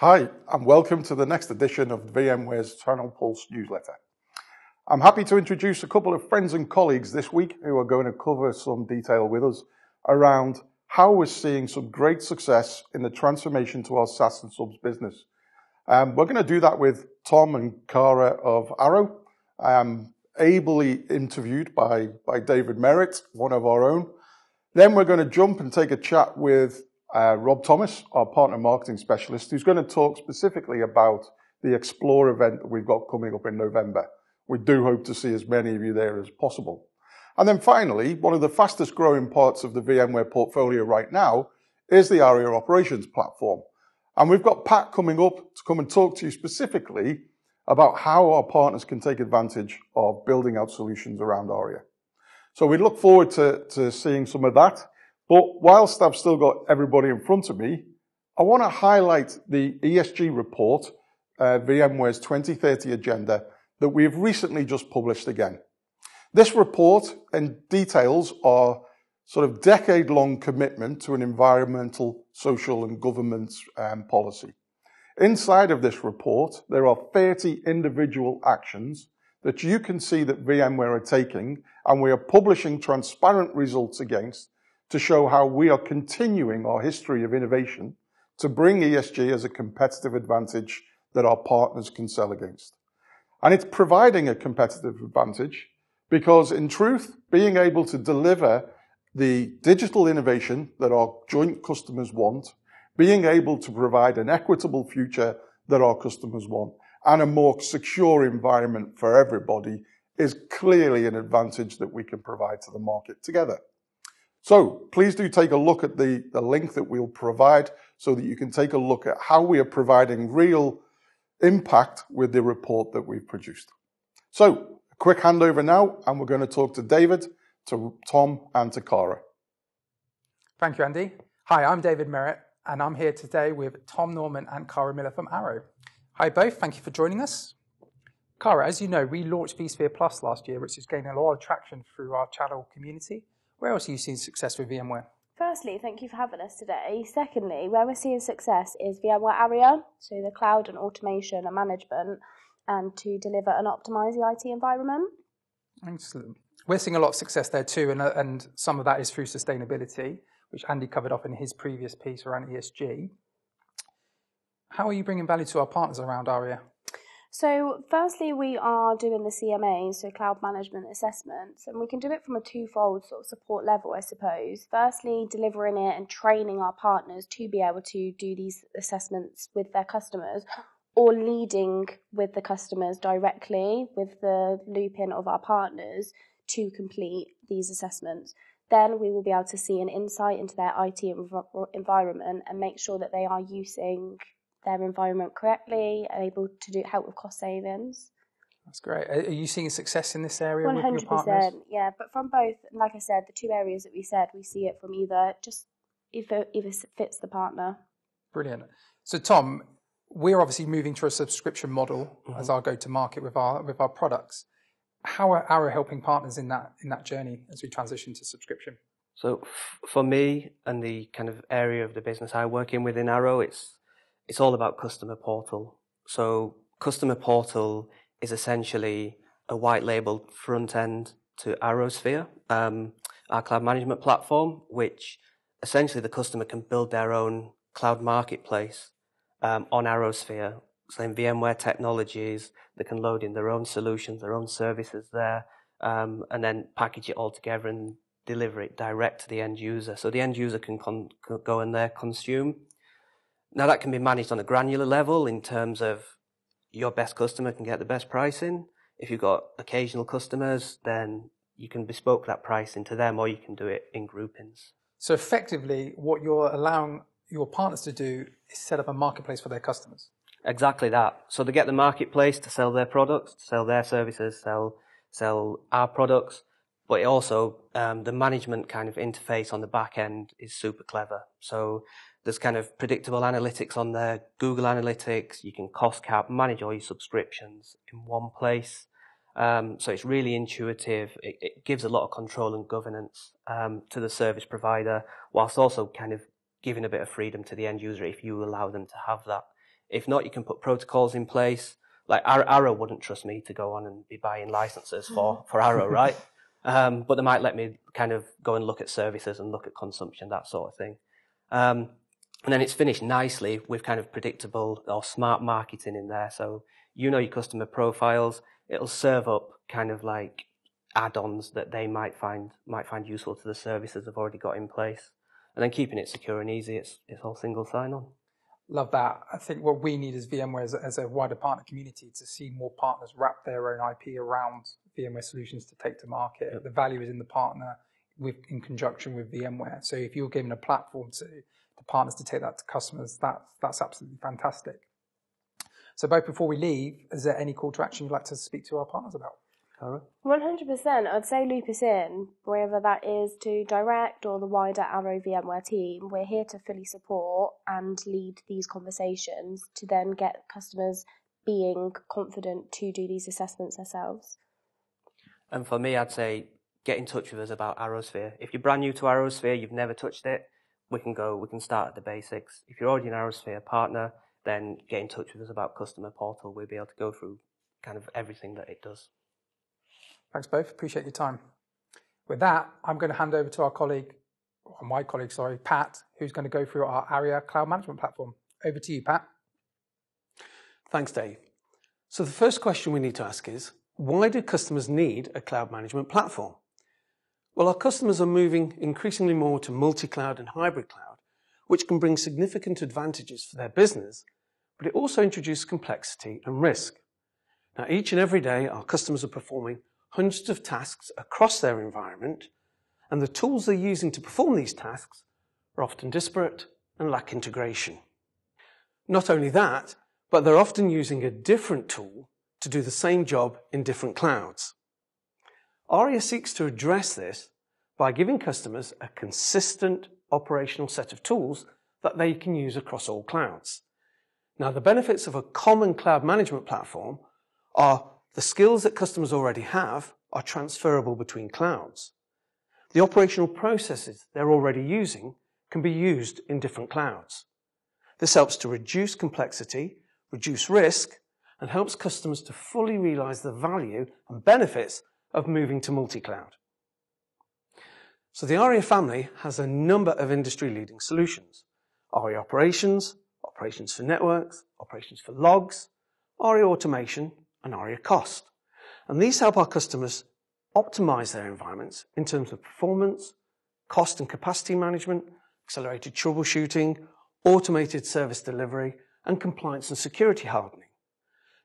Hi, and welcome to the next edition of VMware's Channel Pulse newsletter. I'm happy to introduce a couple of friends and colleagues this week who are going to cover some detail with us around how we're seeing some great success in the transformation to our SaaS and subs business. We're going to do that with Tom and Cara of Arrow, ably interviewed by David Merritt, one of our own. Then we're going to jump and take a chat with Rob Thomas, our partner marketing specialist, who's going to talk specifically about the Explore event that we've got coming up in November. We do hope to see as many of you there as possible. And then finally, one of the fastest growing parts of the VMware portfolio right now is the Aria Operations platform. And we've got Pat coming up to come and talk to you specifically about how our partners can take advantage of building out solutions around Aria. So we look forward to seeing some of that. But whilst I've still got everybody in front of me, I want to highlight the ESG report, VMware's 2030 agenda, that we have recently just published again. This report and details our sort of decade-long commitment to an environmental, social and governance policy. Inside of this report, there are 30 individual actions that you can see that VMware are taking, and we are publishing transparent results against to show how we are continuing our history of innovation to bring ESG as a competitive advantage that our partners can sell against. And it's providing a competitive advantage because, in truth, being able to deliver the digital innovation that our joint customers want, being able to provide an equitable future that our customers want, and a more secure environment for everybody is clearly an advantage that we can provide to the market together. So please do take a look at the link that we'll provide so that you can take a look at how we are providing real impact with the report that we've produced. So a quick handover now, and we're going to talk to David, to Tom and to Cara. Thank you, Andy. Hi, I'm David Merritt, and I'm here today with Tom Norman and Cara Miller from Arrow. Hi both, thank you for joining us. Cara, as you know, we launched vSphere Plus last year, which is gaining a lot of traction through our channel community. Where else are you seeing success with VMware? Firstly, thank you for having us today. Secondly, where we're seeing success is VMware Aria, so the cloud and automation and management, and to deliver and optimize the IT environment. Excellent. We're seeing a lot of success there too, and some of that is through sustainability, which Andy covered off in his previous piece around ESG. How are you bringing value to our partners around Aria? So firstly, we are doing the CMAs, so cloud management assessments, and we can do it from a twofold sort of support level, I suppose. Firstly, delivering it and training our partners to be able to do these assessments with their customers, or leading with the customers directly with the loop in of our partners to complete these assessments. Then we will be able to see an insight into their IT environment and make sure that they are using their environment correctly, and able to do help with cost savings. That's great. Are you seeing success in this area 100%, with your partners? Yeah, but from both, like I said, the two areas that we said, we see it from either fits the partner. Brilliant. So Tom, we're obviously moving to a subscription model as our go-to-market with our products. How are Arrow helping partners in that journey as we transition to subscription? So for me and the kind of area of the business I work in within Arrow, it's all about Customer Portal. So Customer Portal is essentially a white labeled front end to Arrowsphere, our cloud management platform, which essentially the customer can build their own cloud marketplace on Arrowsphere. So in VMware technologies, they can load in their own solutions, their own services there, and then package it all together and deliver it direct to the end user. So the end user can go in there, consume. Now that can be managed on a granular level in terms of your best customer can get the best pricing. If you've got occasional customers, then you can bespoke that pricing to them, or you can do it in groupings. So effectively, what you're allowing your partners to do is set up a marketplace for their customers. Exactly that. So they get the marketplace to sell their products, to sell their services, sell our products, but it also the management kind of interface on the back end is super clever. So there's kind of predictable analytics on there, Google Analytics, you can cost cap, manage all your subscriptions in one place. So it's really intuitive. It gives a lot of control and governance to the service provider, whilst also kind of giving a bit of freedom to the end user if you allow them to have that If not, you can put protocols in place. Like Arrow wouldn't trust me to go on and be buying licenses for Arrow, right? But they might let me kind of go and look at services and look at consumption, that sort of thing. And then it's finished nicely with kind of predictable or smart marketing in there. So you know your customer profiles. It'll serve up kind of like add-ons that they might find useful to the services they've already got in place. And then keeping it secure and easy, it's all single sign-on. Love that. I think what we need is VMware as a wider partner community to see more partners wrap their own IP around VMware solutions to take to market. Yep. The value is in the partner in conjunction with VMware. So if you're giving a platform to partners to take that to customers, that's absolutely fantastic. So both before we leave, is there any call to action you'd like to speak to our partners about? Cara? 100%. I'd say loop us in, whether that is to Direct or the wider Arrow VMware team. We're here to fully support and lead these conversations to then get customers being confident to do these assessments themselves. And for me, I'd say get in touch with us about Arrowsphere. If you're brand new to Arrowsphere, you've never touched it, we can start at the basics. If you're already an Arrowsphere partner, then get in touch with us about Customer Portal. We'll be able to go through kind of everything that it does. Thanks both, appreciate your time. With that, I'm going to hand over to my colleague, Pat, who's going to go through our Aria Cloud Management Platform. Over to you, Pat. Thanks, Dave. So the first question we need to ask is, why do customers need a cloud management platform? Well, our customers are moving increasingly more to multi-cloud and hybrid cloud, which can bring significant advantages for their business, but it also introduces complexity and risk. Now, each and every day, our customers are performing hundreds of tasks across their environment, and the tools they're using to perform these tasks are often disparate and lack integration. Not only that, but they're often using a different tool to do the same job in different clouds. Aria seeks to address this by giving customers a consistent operational set of tools that they can use across all clouds. Now, the benefits of a common cloud management platform are the skills that customers already have are transferable between clouds. The operational processes they're already using can be used in different clouds. This helps to reduce complexity, reduce risk, and helps customers to fully realize the value and benefits of moving to multi-cloud. So the Aria family has a number of industry-leading solutions. Aria Operations, Operations for Networks, Operations for Logs, Aria Automation, and Aria Cost. And these help our customers optimize their environments in terms of performance, cost and capacity management, accelerated troubleshooting, automated service delivery, and compliance and security hardening.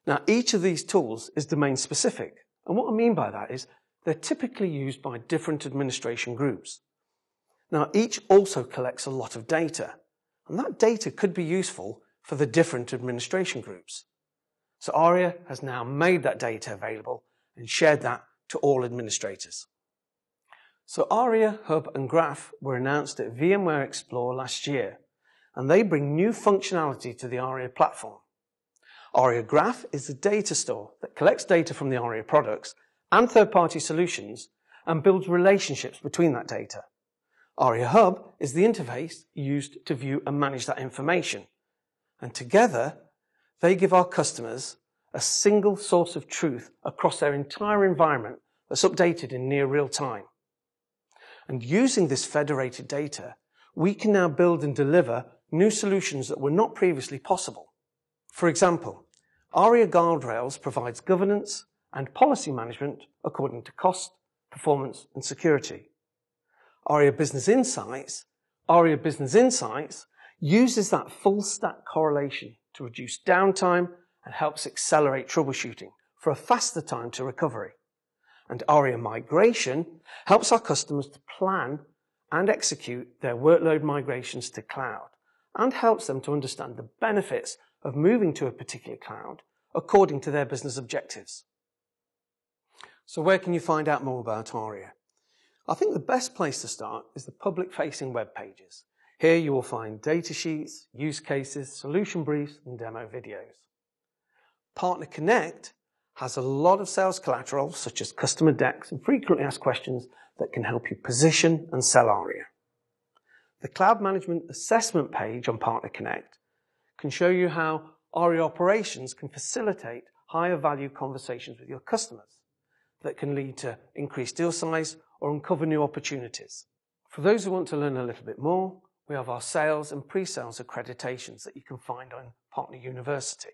Now, each of these tools is domain-specific, and what I mean by that is they're typically used by different administration groups. Now, each also collects a lot of data, and that data could be useful for the different administration groups. So Aria has now made that data available and shared that to all administrators. So Aria Hub and Graph were announced at VMware Explore last year, and they bring new functionality to the Aria platform. Aria Graph is a data store that collects data from the Aria products and third-party solutions and builds relationships between that data. Aria Hub is the interface used to view and manage that information. And together, they give our customers a single source of truth across their entire environment that's updated in near real time. And using this federated data, we can now build and deliver new solutions that were not previously possible. For example, Aria Guardrails provides governance and policy management according to cost, performance, and security. Aria Business Insights uses that full stack correlation to reduce downtime and helps accelerate troubleshooting for a faster time to recovery. And Aria Migration helps our customers to plan and execute their workload migrations to cloud and helps them to understand the benefits of moving to a particular cloud according to their business objectives. So where can you find out more about Aria? I think the best place to start is the public-facing web pages. Here you will find data sheets, use cases, solution briefs, and demo videos. Partner Connect has a lot of sales collateral, such as customer decks and frequently asked questions that can help you position and sell Aria. The Cloud Management Assessment page on Partner Connect can show you how Aria Operations can facilitate higher value conversations with your customers that can lead to increased deal size or uncover new opportunities. For those who want to learn a little bit more, we have our sales and pre-sales accreditations that you can find on Partner University.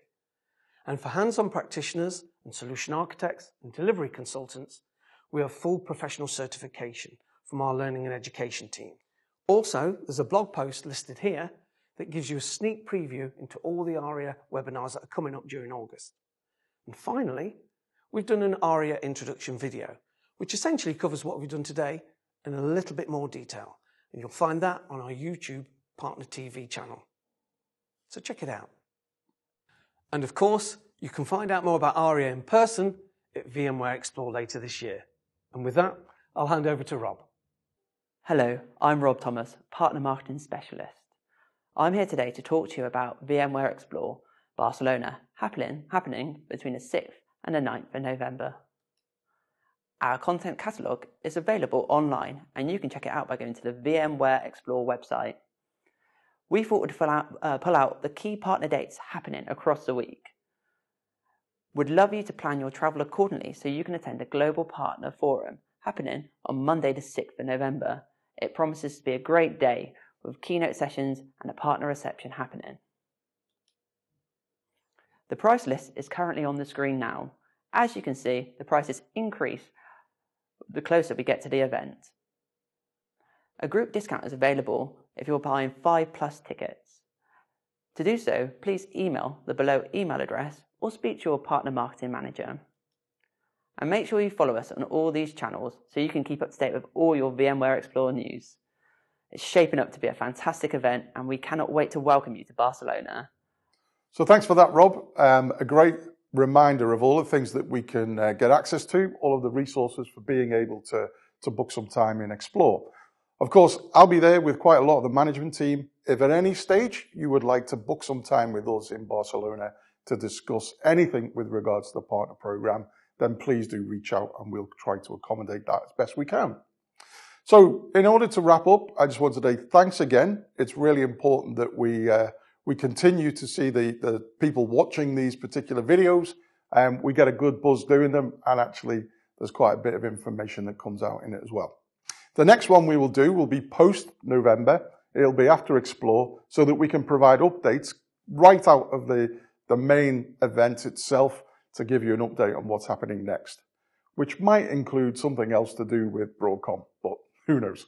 And for hands-on practitioners and solution architects and delivery consultants, we have full professional certification from our learning and education team. Also, there's a blog post listed here that gives you a sneak preview into all the Aria webinars that are coming up during August. And finally, we've done an Aria introduction video, which essentially covers what we've done today in a little bit more detail. And you'll find that on our YouTube Partner TV channel. So check it out. And of course, you can find out more about Aria in person at VMware Explore later this year. And with that, I'll hand over to Rob. Hello, I'm Rob Thomas, Partner Marketing Specialist. I'm here today to talk to you about VMware Explore Barcelona, happening between the 6th and the 9th of November. Our content catalogue is available online and you can check it out by going to the VMware Explore website. We thought we'd pull out the key partner dates happening across the week. We'd love you to plan your travel accordingly so you can attend the Global Partner Forum happening on Monday the 6th of November. It promises to be a great day with keynote sessions and a partner reception happening. The price list is currently on the screen now. As you can see, the prices increase the closer we get to the event. A group discount is available if you're buying 5+ tickets. To do so, please email the below email address or speak to your partner marketing manager. And make sure you follow us on all these channels so you can keep up to date with all your VMware Explore news. It's shaping up to be a fantastic event and we cannot wait to welcome you to Barcelona. So thanks for that, Rob. A great reminder of all the things that we can get access to, all of the resources for being able to book some time in Explore. Of course, I'll be there with quite a lot of the management team. If at any stage you would like to book some time with us in Barcelona to discuss anything with regards to the partner program, then please do reach out and we'll try to accommodate that as best we can. So in order to wrap up, I just want to say thanks again. It's really important that we continue to see the people watching these particular videos, and we get a good buzz doing them, and actually there's quite a bit of information that comes out in it as well. The next one we will do will be post-November. It'll be after Explore, so that we can provide updates right out of the main event itself to give you an update on what's happening next, which might include something else to do with Broadcom, but who knows?